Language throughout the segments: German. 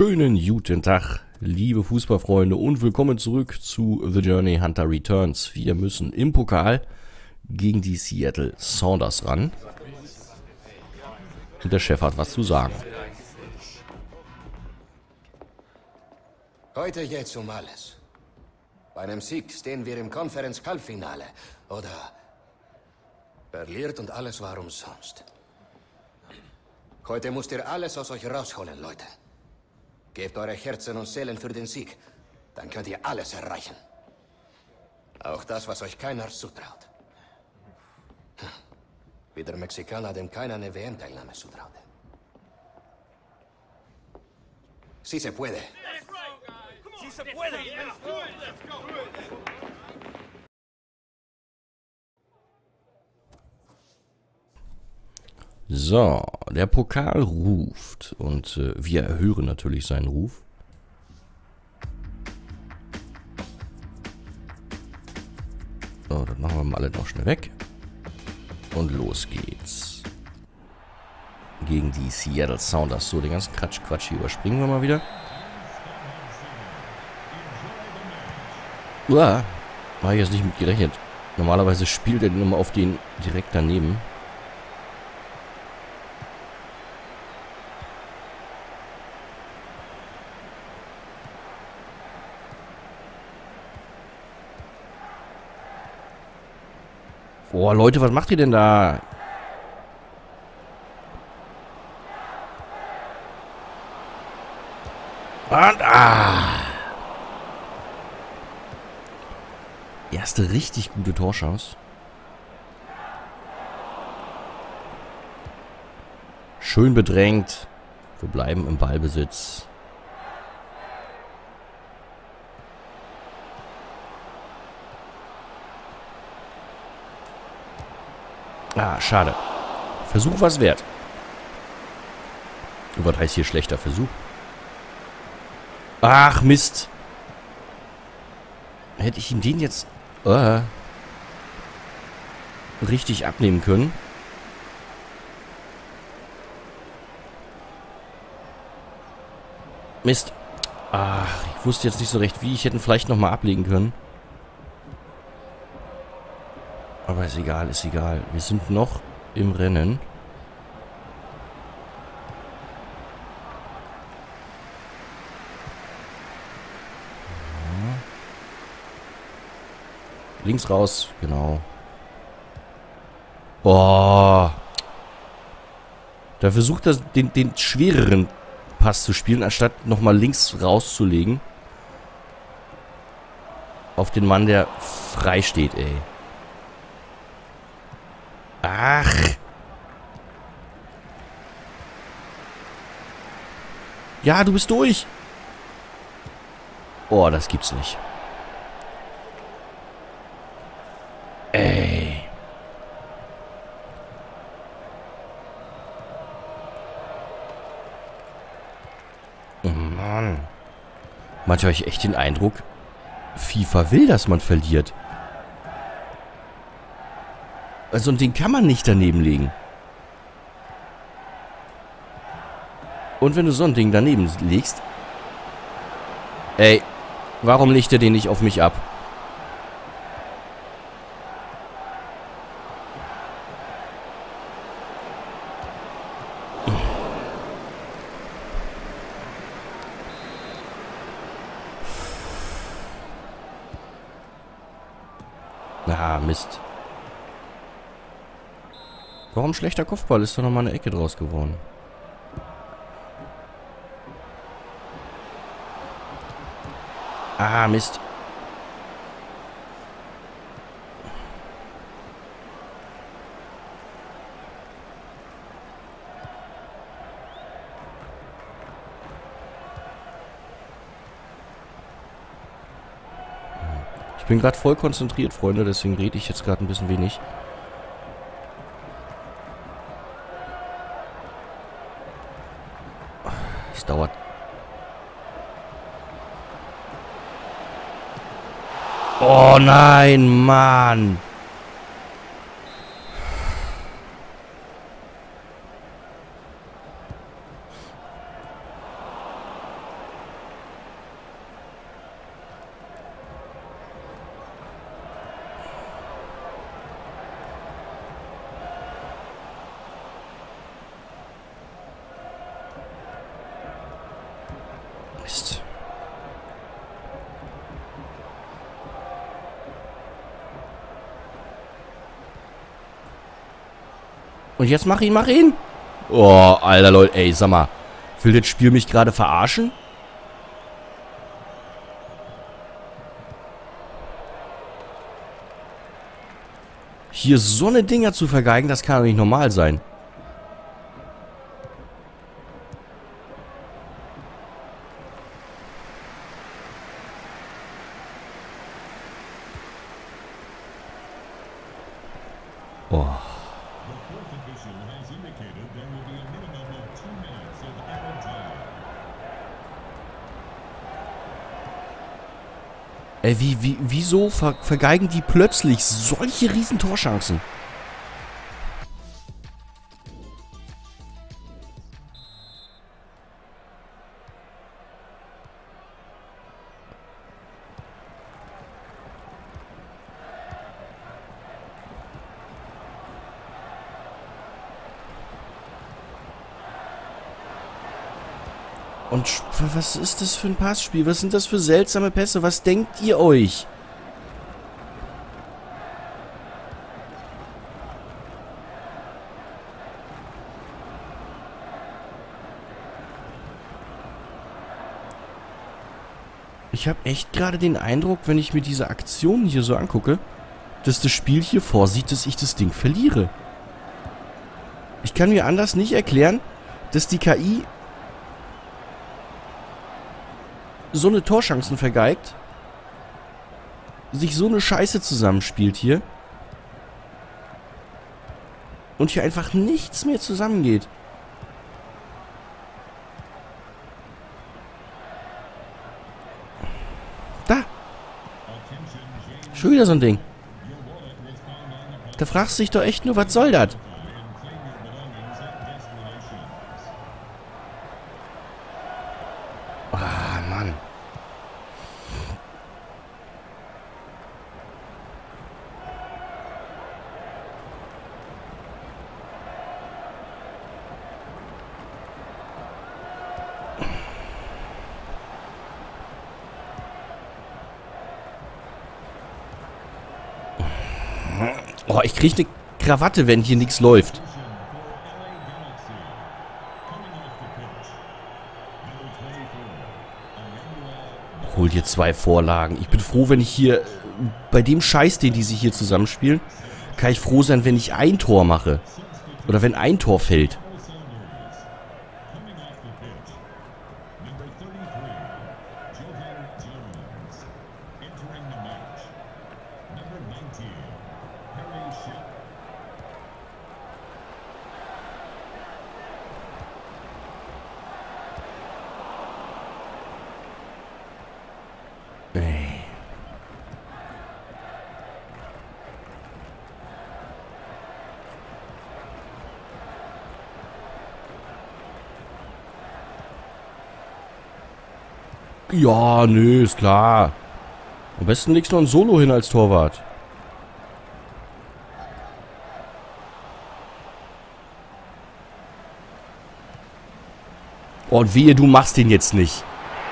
Schönen guten Tag, liebe Fußballfreunde, und willkommen zurück zu The Journey Hunter Returns. Wir müssen im Pokal gegen die Seattle Sounders ran. Und der Chef hat was zu sagen. Heute jetzt um alles. Bei einem Sieg stehen wir im Konferenz-Halbfinale. Oder verliert und alles war umsonst. Heute müsst ihr alles aus euch rausholen, Leute. Gebt eure Herzen und Seelen für den Sieg. Dann könnt ihr alles erreichen. Auch das, was euch keiner zutraut. Wie der Mexikaner, dem keiner eine WM-Teilnahme zutraut. Si se puede. Si se puede. So, der Pokal ruft und wir hören natürlich seinen Ruf. So, dann machen wir mal alle noch schnell weg. Und los geht's. Gegen die Seattle Sounders. So, den ganzen Quatsch hier überspringen wir mal wieder. Uah, habe ich jetzt nicht mit gerechnet. Normalerweise spielt er den immer auf den direkt daneben. Boah, Leute, was macht ihr denn da? Und, erste richtig gute Torchance. Schön bedrängt. Wir bleiben im Ballbesitz. Ah, schade. Versuch was wert. Was heißt hier schlechter Versuch? Ach, Mist. Hätte ich ihm den jetzt richtig abnehmen können. Mist. Ach, ich wusste jetzt nicht so recht, wie. Ich hätte ihn vielleicht nochmal ablegen können. Aber ist egal, ist egal. Wir sind noch im Rennen. Ja. Links raus, genau. Oh. Da versucht er den schwereren Pass zu spielen, anstatt nochmal links rauszulegen. Auf den Mann, der frei steht, ey. Ach. Ja, du bist durch. Oh, das gibt's nicht. Ey. Oh Mann. Manchmal habe ich echt den Eindruck, FIFA will, dass man verliert. Also, und den kann man nicht daneben legen. Und wenn du so ein Ding daneben legst... Ey, warum legt er den nicht auf mich ab? Ah, Mist. Warum schlechter Kopfball? Ist da nochmal eine Ecke draus geworden. Ah, Mist. Ich bin gerade voll konzentriert, Freunde, deswegen rede ich jetzt gerade ein bisschen wenig. Dauert. Oh nein, Mann. next. Und jetzt mach ihn, mach ihn. Oh, alter Leute, ey, sag mal. Will das Spiel mich gerade verarschen? Hier so eine Dinger zu vergeigen, das kann doch nicht normal sein. Oh. Ey, wieso vergeigen die plötzlich solche riesen Torchancen? Und was ist das für ein Passspiel? Was sind das für seltsame Pässe? Was denkt ihr euch? Ich habe echt gerade den Eindruck, wenn ich mir diese Aktionen hier so angucke, dass das Spiel hier vorsieht, dass ich das Ding verliere. Ich kann mir anders nicht erklären, dass die KI so eine Torchancen vergeigt, sich so eine Scheiße zusammenspielt hier und hier einfach nichts mehr zusammengeht. Da! Schon wieder so ein Ding. Da fragst du dich doch echt nur, was soll das? Oh, ich kriege eine Krawatte, wenn hier nichts läuft. Hol dir 2 Vorlagen. Ich bin froh, wenn ich hier... Bei dem Scheiß, den die sich hier zusammenspielen, kann ich froh sein, wenn ich ein Tor mache. Oder wenn ein Tor fällt. Ja, nö, ist klar. Am besten legst du noch ein Solo hin als Torwart. Oh, und wehe, du machst den jetzt nicht.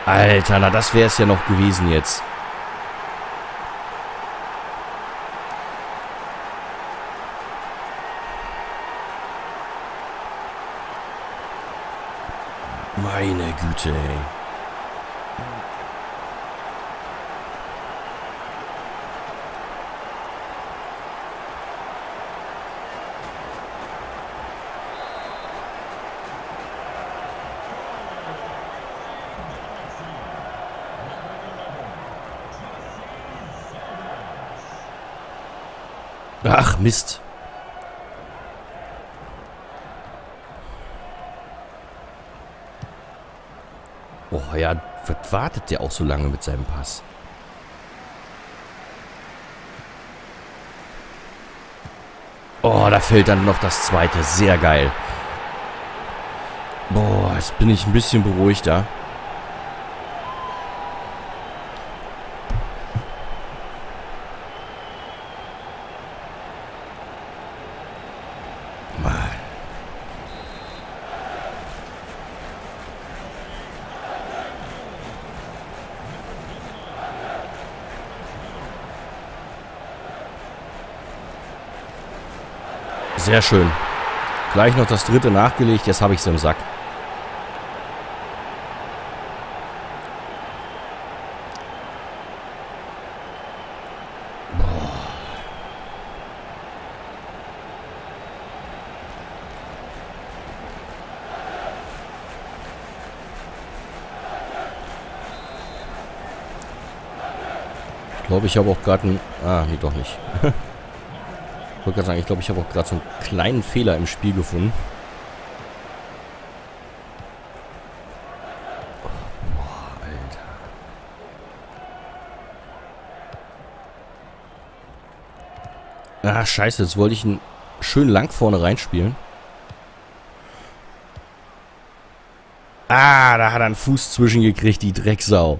Alter, na, das wäre es ja noch gewesen jetzt. Meine Güte, ey. Ach, Mist. Oh ja, was wartet der auch so lange mit seinem Pass? Oh, da fällt dann noch das zweite. Sehr geil. Boah, jetzt bin ich ein bisschen beruhigter. Sehr schön. Gleich noch das dritte nachgelegt. Jetzt habe ich es im Sack. Ich glaube, ich habe auch gerade einen... Ah, nee, doch nicht. Ich wollte gerade sagen, ich glaube, ich habe auch gerade so einen kleinen Fehler im Spiel gefunden. Oh, boah, Alter. Ah, scheiße, jetzt wollte ich ihn schön lang vorne reinspielen. Ah, da hat er einen Fuß zwischengekriegt, die Drecksau.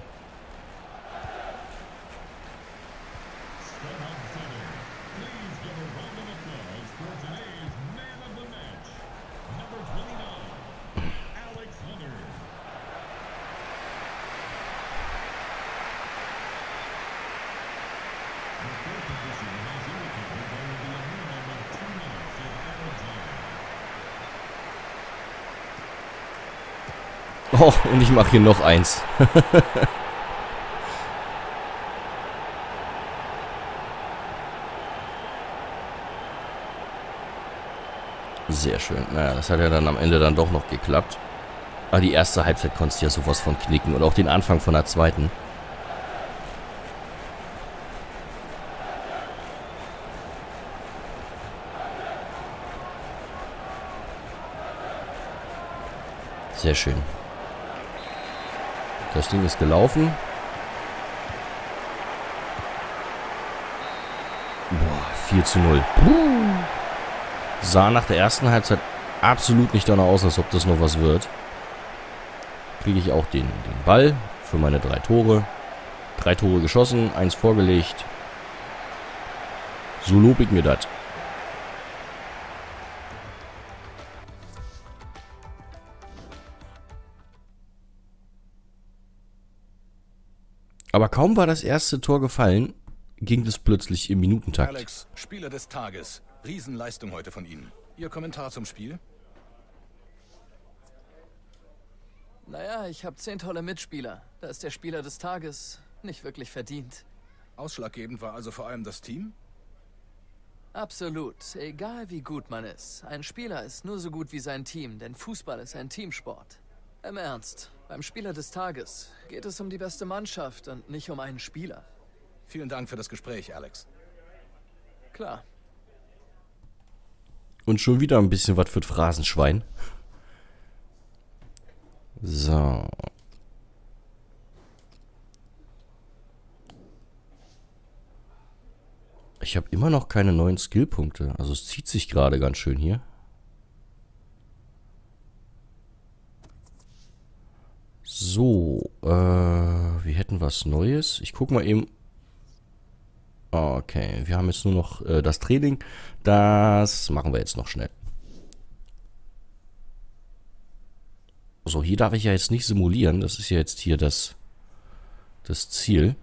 Oh, und ich mache hier noch eins. Sehr schön. Naja, das hat ja dann am Ende dann doch noch geklappt. Aber die erste Halbzeit konntest du ja sowas von knicken. Und auch den Anfang von der zweiten. Sehr schön. Das Ding ist gelaufen. Boah, 4:0. Sah nach der ersten Halbzeit absolut nicht danach aus, als ob das noch was wird. Kriege ich auch den Ball für meine 3 Tore. 3 Tore geschossen, 1 vorgelegt. So lob ich mir das. Aber kaum war das erste Tor gefallen, ging es plötzlich im Minutentakt. Alex, Spieler des Tages. Riesenleistung heute von Ihnen. Ihr Kommentar zum Spiel? Naja, ich habe 10 tolle Mitspieler. Da ist der Spieler des Tages nicht wirklich verdient. Ausschlaggebend war also vor allem das Team? Absolut. Egal wie gut man ist. Ein Spieler ist nur so gut wie sein Team, denn Fußball ist ein Teamsport. Im Ernst, beim Spieler des Tages geht es um die beste Mannschaft und nicht um einen Spieler. Vielen Dank für das Gespräch, Alex. Klar. Und schon wieder ein bisschen was für das Phrasenschwein. So. Ich habe immer noch keine neuen Skillpunkte. Also es zieht sich gerade ganz schön hier. So, wir hätten was Neues. Ich guck mal eben. Okay, wir haben jetzt nur noch das Training. Das machen wir jetzt noch schnell. So, hier darf ich ja jetzt nicht simulieren. Das ist ja jetzt hier das Ziel.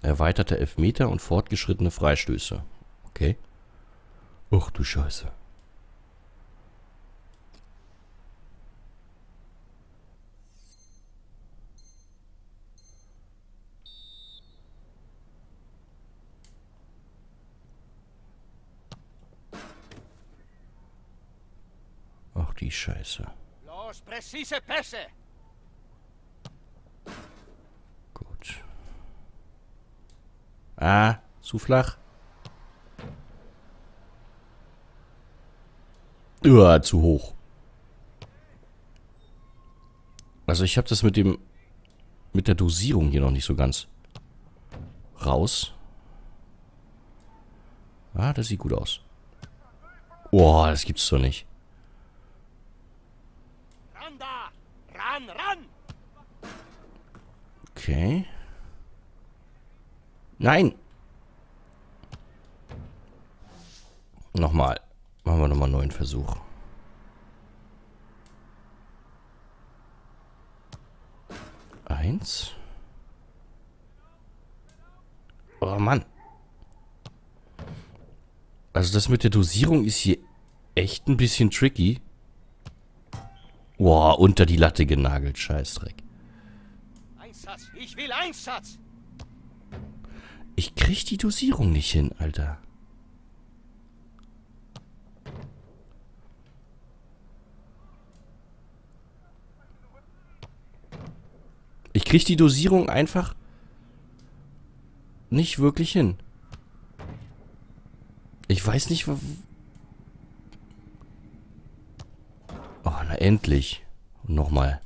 Erweiterte Elfmeter und fortgeschrittene Freistöße. Okay. Ach du Scheiße. Ach, die Scheiße. Los, präzise Pässe! Gut. Ah, zu flach. Uah, zu hoch. Also ich habe das mit der Dosierung hier noch nicht so ganz raus. Ah, das sieht gut aus. Boah, das gibt's doch nicht. Okay. Nein! Nochmal. Machen wir nochmal einen neuen Versuch. Oh Mann. Also das mit der Dosierung ist hier echt ein bisschen tricky. Boah, unter die Latte genagelt, Scheißdreck. Einsatz, ich will Einsatz. Ich krieg die Dosierung nicht hin, Alter. Ich krieg die Dosierung einfach nicht wirklich hin. Ich weiß nicht, was... Oh, na endlich. Nochmal.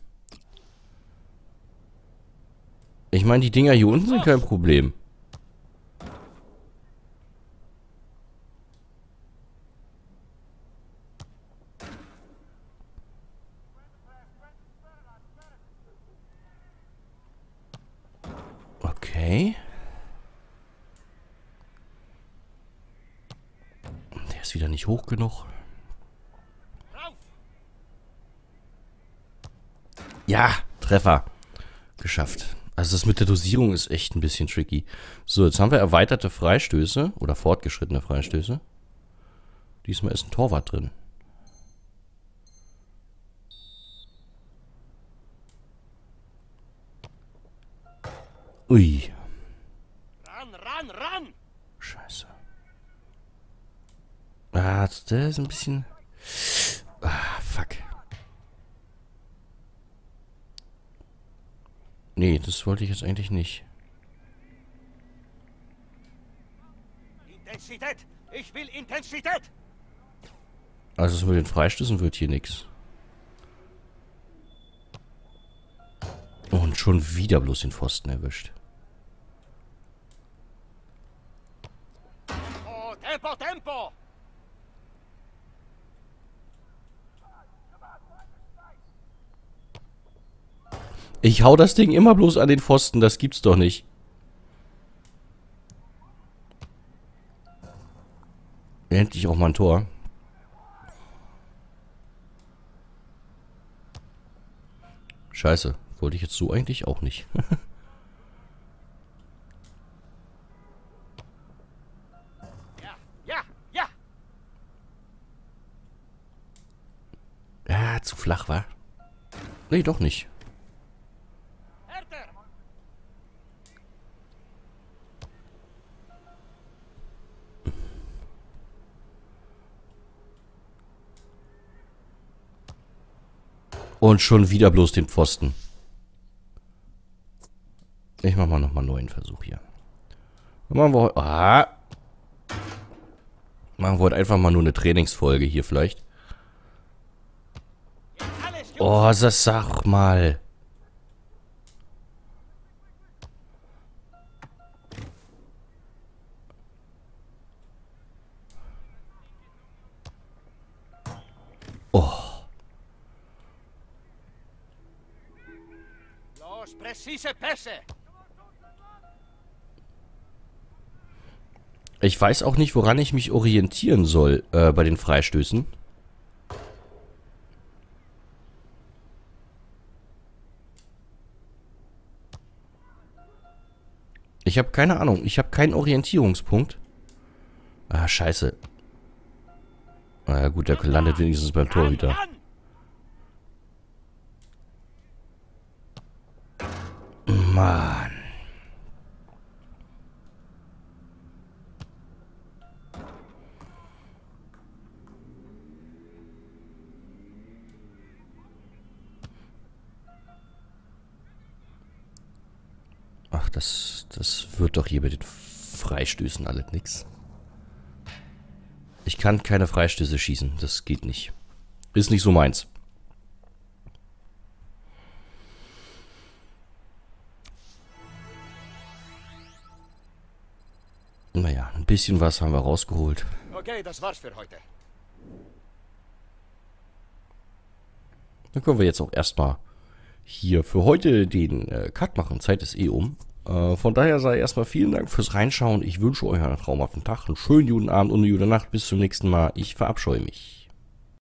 Ich meine, die Dinger hier unten sind kein Problem. Okay. Der ist wieder nicht hoch genug. Ja, Treffer. Geschafft. Also das mit der Dosierung ist echt ein bisschen tricky. So, jetzt haben wir erweiterte Freistöße oder fortgeschrittene Freistöße. Diesmal ist ein Torwart drin. Ui. Ran, ran, ran! Scheiße. Ah, das ist ein bisschen... Ah, fuck. Nee, das wollte ich jetzt eigentlich nicht. Intensität! Ich will Intensität! Also so mit den Freistößen wird hier nichts. Und schon wieder bloß den Pfosten erwischt. Oh, Tempo, Tempo! Ich hau das Ding immer bloß an den Pfosten, das gibt's doch nicht. Endlich auch mal ein Tor. Scheiße. Wollte ich jetzt so eigentlich auch nicht. Ja. Ah, zu flach, wa? Nee, doch nicht. Und schon wieder bloß den Pfosten. Ich mach mal nochmal einen neuen Versuch hier. Machen wir heute... Ah! Machen wir heute einfach mal nur eine Trainingsfolge hier vielleicht. Oh, das sag mal. Oh. Los, präzise Pässe. Ich weiß auch nicht, woran ich mich orientieren soll, bei den Freistößen. Ich habe keine Ahnung. Ich habe keinen Orientierungspunkt. Ah, scheiße. Na gut, der landet wenigstens beim Torhüter. Mann. Ach, das wird doch hier mit den Freistößen alles nix. Ich kann keine Freistöße schießen. Das geht nicht. Ist nicht so meins. Naja, ein bisschen was haben wir rausgeholt. Okay, das war's für heute. Dann können wir jetzt auch erstmal hier für heute den Cut machen. Zeit ist eh um. Von daher sei erstmal vielen Dank fürs Reinschauen. Ich wünsche euch einen traumhaften Tag, einen schönen guten Abend und eine gute Nacht. Bis zum nächsten Mal. Ich verabscheue mich.